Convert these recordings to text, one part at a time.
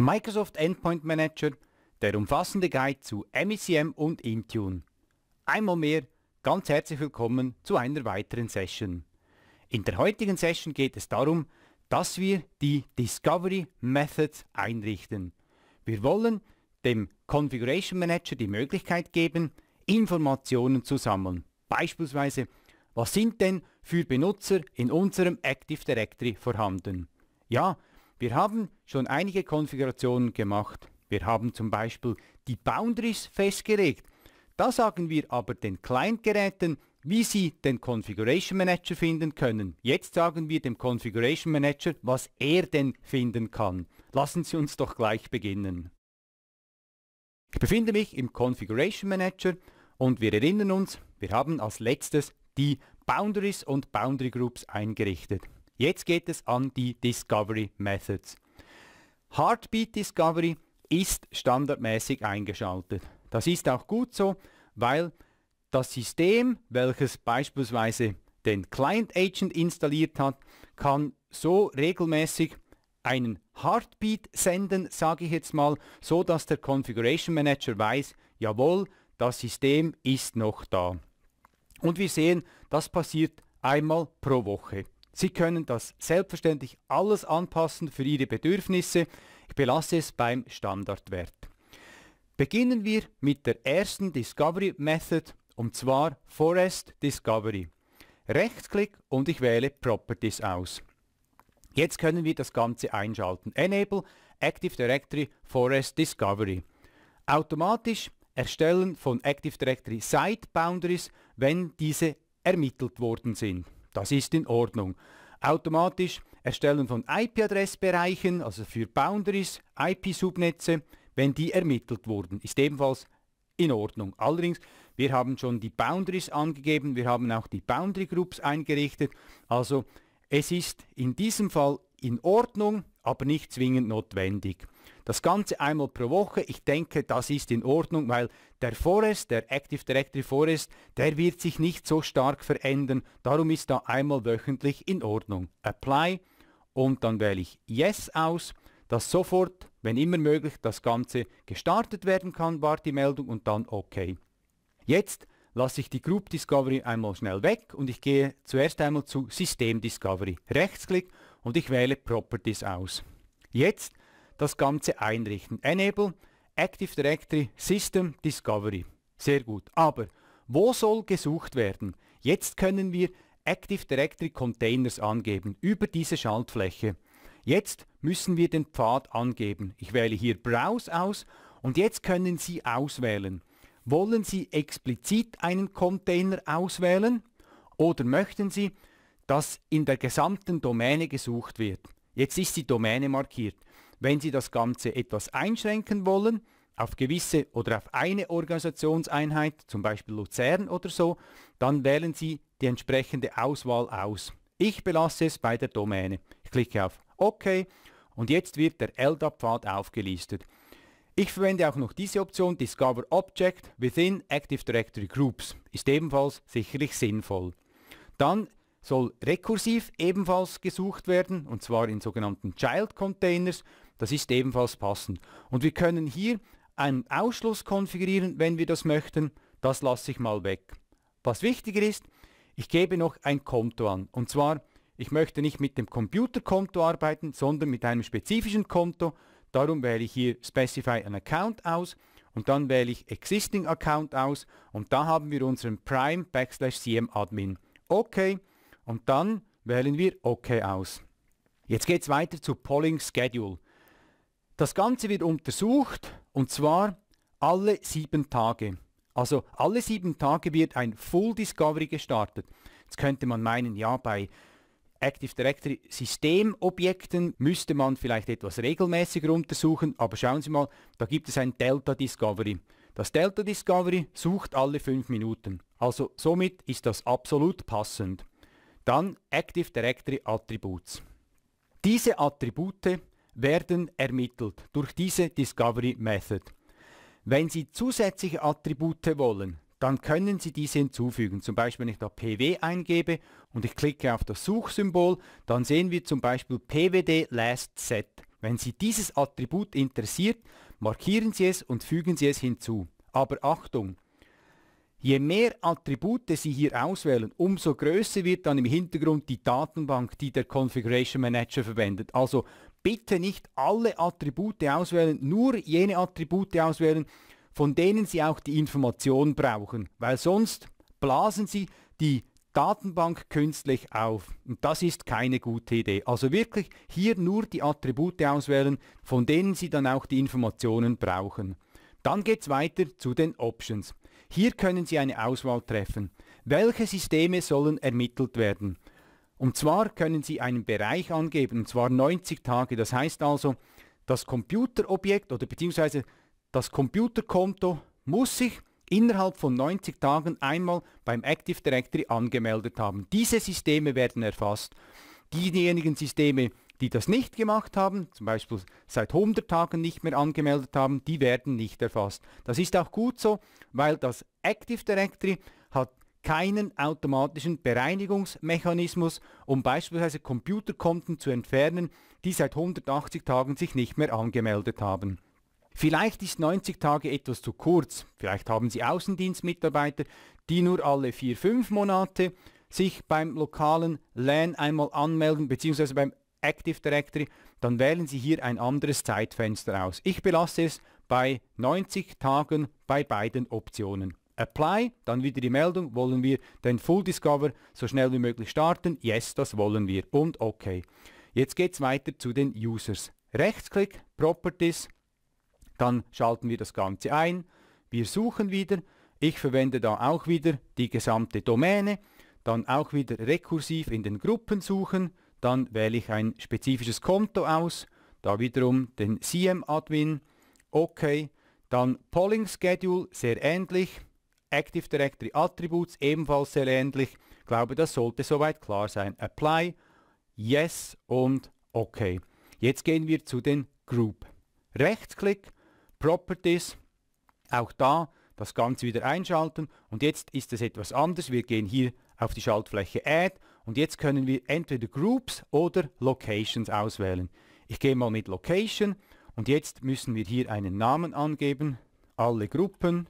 Microsoft Endpoint Manager, der umfassende Guide zu MECM und Intune. Einmal mehr, ganz herzlich willkommen zu einer weiteren Session. In der heutigen Session geht es darum, dass wir die Discovery Methods einrichten. Wir wollen dem Configuration Manager die Möglichkeit geben, Informationen zu sammeln. Beispielsweise, was sind denn für Benutzer in unserem Active Directory vorhanden? Ja, wir haben schon einige Konfigurationen gemacht. Wir haben zum Beispiel die Boundaries festgelegt. Da sagen wir aber den Client-Geräten, wie sie den Configuration Manager finden können. Jetzt sagen wir dem Configuration Manager, was er denn finden kann. Lassen Sie uns doch gleich beginnen. Ich befinde mich im Configuration Manager und wir erinnern uns, wir haben als letztes die Boundaries und Boundary Groups eingerichtet. Jetzt geht es an die Discovery Methods. Heartbeat Discovery ist standardmäßig eingeschaltet. Das ist auch gut so, weil das System, welches beispielsweise den Client Agent installiert hat, kann so regelmäßig einen Heartbeat senden, sage ich jetzt mal, so dass der Configuration Manager weiß, jawohl, das System ist noch da. Und wir sehen, das passiert einmal pro Woche. Sie können das selbstverständlich alles anpassen für Ihre Bedürfnisse. Ich belasse es beim Standardwert. Beginnen wir mit der ersten Discovery Method, und zwar Forest Discovery. Rechtsklick und ich wähle Properties aus. Jetzt können wir das Ganze einschalten. Enable Active Directory Forest Discovery. Automatisch Erstellen von Active Directory Site Boundaries, wenn diese ermittelt worden sind. Das ist in Ordnung. Automatisch Erstellen von IP-Adressbereichen, also für Boundaries, IP-Subnetze, wenn die ermittelt wurden, ist ebenfalls in Ordnung. Allerdings, wir haben schon die Boundaries angegeben, wir haben auch die Boundary Groups eingerichtet. Also es ist in diesem Fall in Ordnung, aber nicht zwingend notwendig. Das Ganze einmal pro Woche, ich denke, das ist in Ordnung, weil der Forest, der Active Directory Forest, der wird sich nicht so stark verändern. Darum ist da einmal wöchentlich in Ordnung. Apply und dann wähle ich Yes aus, dass sofort, wenn immer möglich, das Ganze gestartet werden kann, war die Meldung, und dann OK. Jetzt lasse ich die Group Discovery einmal schnell weg und ich gehe zuerst einmal zu System Discovery. Rechtsklick und ich wähle Properties aus. Jetzt das Ganze einrichten. Enable Active Directory System Discovery. Sehr gut. Aber wo soll gesucht werden? Jetzt können wir Active Directory Containers angeben über diese Schaltfläche. Jetzt müssen wir den Pfad angeben. Ich wähle hier Browse aus und jetzt können Sie auswählen. Wollen Sie explizit einen Container auswählen oder möchten Sie, dass in der gesamten Domäne gesucht wird? Jetzt ist die Domäne markiert. Wenn Sie das Ganze etwas einschränken wollen, auf gewisse oder auf eine Organisationseinheit, zum Beispiel Luzern oder so, dann wählen Sie die entsprechende Auswahl aus. Ich belasse es bei der Domäne. Ich klicke auf OK und jetzt wird der LDAP-Pfad aufgelistet. Ich verwende auch noch diese Option Discover Object within Active Directory Groups. Ist ebenfalls sicherlich sinnvoll. Dann soll rekursiv ebenfalls gesucht werden, und zwar in sogenannten Child Containers. Das ist ebenfalls passend. Und wir können hier einen Ausschluss konfigurieren, wenn wir das möchten. Das lasse ich mal weg. Was wichtiger ist, ich gebe noch ein Konto an. Und zwar, ich möchte nicht mit dem Computerkonto arbeiten, sondern mit einem spezifischen Konto. Darum wähle ich hier Specify an Account aus und dann wähle ich Existing Account aus und da haben wir unseren Prime /CM Admin. OK und dann wählen wir OK aus. Jetzt geht es weiter zu Polling Schedule. Das Ganze wird untersucht und zwar alle 7 Tage. Also alle 7 Tage wird ein Full Discovery gestartet. Jetzt könnte man meinen, ja, bei Active Directory Systemobjekten müsste man vielleicht etwas regelmäßiger untersuchen, aber schauen Sie mal, da gibt es ein Delta Discovery. Das Delta Discovery sucht alle 5 Minuten. Also somit ist das absolut passend. Dann Active Directory Attributes. Diese Attribute werden ermittelt durch diese Discovery Method. Wenn Sie zusätzliche Attribute wollen, dann können Sie diese hinzufügen. Zum Beispiel, wenn ich da PW eingebe und ich klicke auf das Suchsymbol, dann sehen wir zum Beispiel PWD Last Set. Wenn Sie dieses Attribut interessiert, markieren Sie es und fügen Sie es hinzu. Aber Achtung! Je mehr Attribute Sie hier auswählen, umso größer wird dann im Hintergrund die Datenbank, die der Configuration Manager verwendet. Also bitte nicht alle Attribute auswählen, nur jene Attribute auswählen, von denen Sie auch die Information brauchen, weil sonst blasen Sie die Datenbank künstlich auf. Und das ist keine gute Idee. Also wirklich hier nur die Attribute auswählen, von denen Sie dann auch die Informationen brauchen. Dann geht es weiter zu den Options. Hier können Sie eine Auswahl treffen. Welche Systeme sollen ermittelt werden? Und zwar können Sie einen Bereich angeben, und zwar 90 Tage. Das heißt also, das Computerobjekt oder beziehungsweise das Computerkonto muss sich innerhalb von 90 Tagen einmal beim Active Directory angemeldet haben. Diese Systeme werden erfasst. Diejenigen Systeme, die das nicht gemacht haben, zum Beispiel seit 100 Tagen nicht mehr angemeldet haben, die werden nicht erfasst. Das ist auch gut so, weil das Active Directory hat keinen automatischen Bereinigungsmechanismus, um beispielsweise Computerkonten zu entfernen, die seit 180 Tagen sich nicht mehr angemeldet haben. Vielleicht ist 90 Tage etwas zu kurz. Vielleicht haben Sie Außendienstmitarbeiter, die nur alle 4-5 Monate sich beim lokalen LAN einmal anmelden, beziehungsweise beim Active Directory, dann wählen Sie hier ein anderes Zeitfenster aus. Ich belasse es bei 90 Tagen bei beiden Optionen. Apply, dann wieder die Meldung, wollen wir den Full Discover so schnell wie möglich starten? Yes, das wollen wir. Und OK. Jetzt geht es weiter zu den Users. Rechtsklick, Properties, dann schalten wir das Ganze ein. Wir suchen wieder. Ich verwende da auch wieder die gesamte Domäne. Dann auch wieder rekursiv in den Gruppen suchen. Dann wähle ich ein spezifisches Konto aus, da wiederum den CM-Admin, OK, dann Polling Schedule, sehr ähnlich, Active Directory Attributes, ebenfalls sehr ähnlich, ich glaube, das sollte soweit klar sein, Apply, Yes und OK. Jetzt gehen wir zu den Group. Rechtsklick, Properties, auch da das Ganze wieder einschalten und jetzt ist es etwas anders, wir gehen hier auf die Schaltfläche Add und jetzt können wir entweder Groups oder Locations auswählen. Ich gehe mal mit Location und jetzt müssen wir hier einen Namen angeben, alle Gruppen,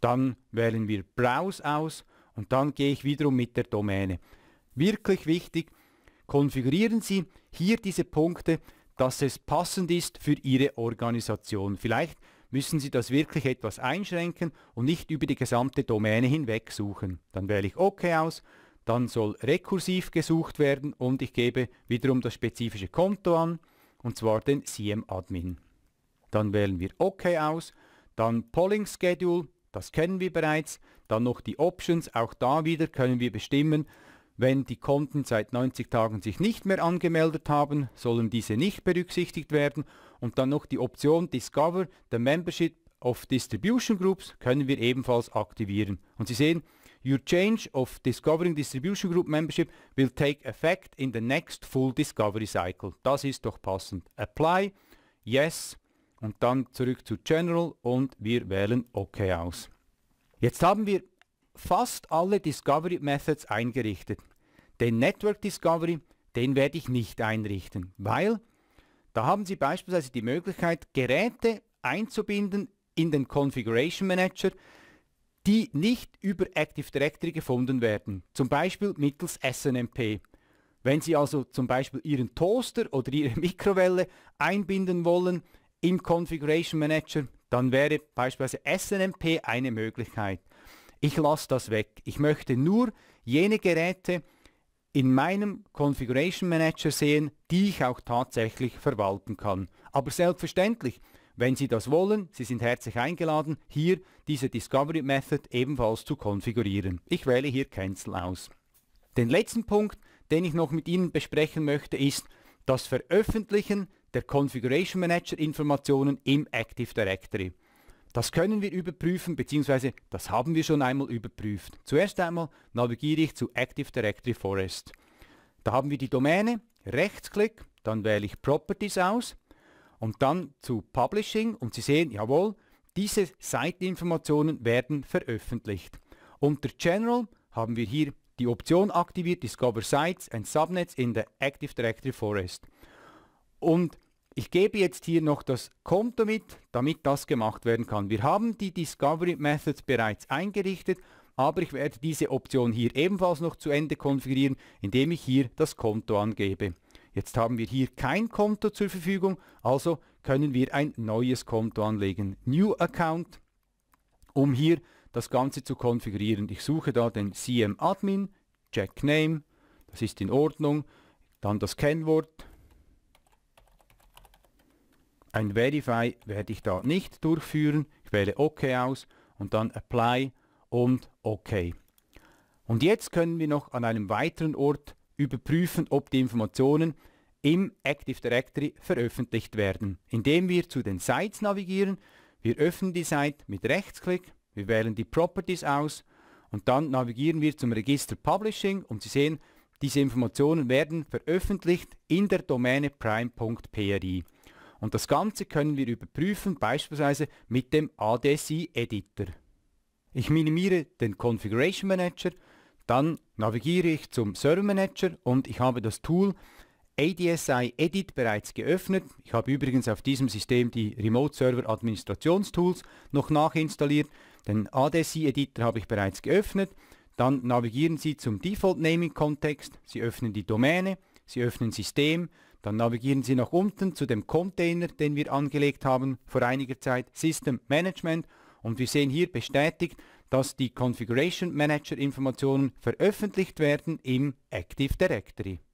dann wählen wir Browse aus und dann gehe ich wiederum mit der Domäne. Wirklich wichtig, konfigurieren Sie hier diese Punkte, dass es passend ist für Ihre Organisation. Vielleicht müssen Sie das wirklich etwas einschränken und nicht über die gesamte Domäne hinweg suchen. Dann wähle ich OK aus, dann soll rekursiv gesucht werden und ich gebe wiederum das spezifische Konto an, und zwar den CM-Admin. Dann wählen wir OK aus, dann Polling Schedule, das kennen wir bereits, dann noch die Options, auch da wieder können wir bestimmen, wenn die Konten seit 90 Tagen sich nicht mehr angemeldet haben, sollen diese nicht berücksichtigt werden. Und dann noch die Option Discover the Membership of Distribution Groups können wir ebenfalls aktivieren. Und Sie sehen, Your change of Discovering Distribution Group Membership will take effect in the next full Discovery Cycle. Das ist doch passend. Apply, Yes und dann zurück zu General und wir wählen OK aus. Jetzt haben wir fast alle Discovery Methods eingerichtet. Den Network Discovery, den werde ich nicht einrichten, weil da haben Sie beispielsweise die Möglichkeit, Geräte einzubinden in den Configuration Manager, die nicht über Active Directory gefunden werden, zum Beispiel mittels SNMP. Wenn Sie also zum Beispiel Ihren Toaster oder Ihre Mikrowelle einbinden wollen im Configuration Manager, dann wäre beispielsweise SNMP eine Möglichkeit. Ich lasse das weg. Ich möchte nur jene Geräte in meinem Configuration Manager sehen, die ich auch tatsächlich verwalten kann. Aber selbstverständlich, wenn Sie das wollen, Sie sind herzlich eingeladen, hier diese Discovery Method ebenfalls zu konfigurieren. Ich wähle hier Cancel aus. Den letzten Punkt, den ich noch mit Ihnen besprechen möchte, ist das Veröffentlichen der Configuration Manager Informationen im Active Directory. Das können wir überprüfen, beziehungsweise das haben wir schon einmal überprüft. Zuerst einmal navigiere ich zu Active Directory Forest. Da haben wir die Domäne, Rechtsklick, dann wähle ich Properties aus und dann zu Publishing und Sie sehen, jawohl, diese Seiteninformationen werden veröffentlicht. Unter General haben wir hier die Option aktiviert, Discover Sites and Subnets in the Active Directory Forest. Und ich gebe jetzt hier noch das Konto mit, damit das gemacht werden kann. Wir haben die Discovery Methods bereits eingerichtet, aber ich werde diese Option hier ebenfalls noch zu Ende konfigurieren, indem ich hier das Konto angebe. Jetzt haben wir hier kein Konto zur Verfügung, also können wir ein neues Konto anlegen. New Account, um hier das Ganze zu konfigurieren. Ich suche da den CM Admin, Check Name, das ist in Ordnung, dann das Kennwort. Ein Verify werde ich da nicht durchführen. Ich wähle OK aus und dann Apply und OK. Und jetzt können wir noch an einem weiteren Ort überprüfen, ob die Informationen im Active Directory veröffentlicht werden, indem wir zu den Sites navigieren. Wir öffnen die Site mit Rechtsklick, wir wählen die Properties aus und dann navigieren wir zum Register Publishing und Sie sehen, diese Informationen werden veröffentlicht in der Domäne prime.pri. Und das Ganze können wir überprüfen, beispielsweise mit dem ADSI-Editor. Ich minimiere den Configuration Manager, dann navigiere ich zum Server Manager und ich habe das Tool ADSI-Edit bereits geöffnet. Ich habe übrigens auf diesem System die Remote Server Administrationstools noch nachinstalliert. Den ADSI-Editor habe ich bereits geöffnet. Dann navigieren Sie zum Default Naming Kontext. Sie öffnen die Domäne, Sie öffnen System, dann navigieren Sie nach unten zu dem Container, den wir angelegt haben vor einiger Zeit, System Management. Und wir sehen hier bestätigt, dass die Configuration Manager Informationen veröffentlicht werden im Active Directory.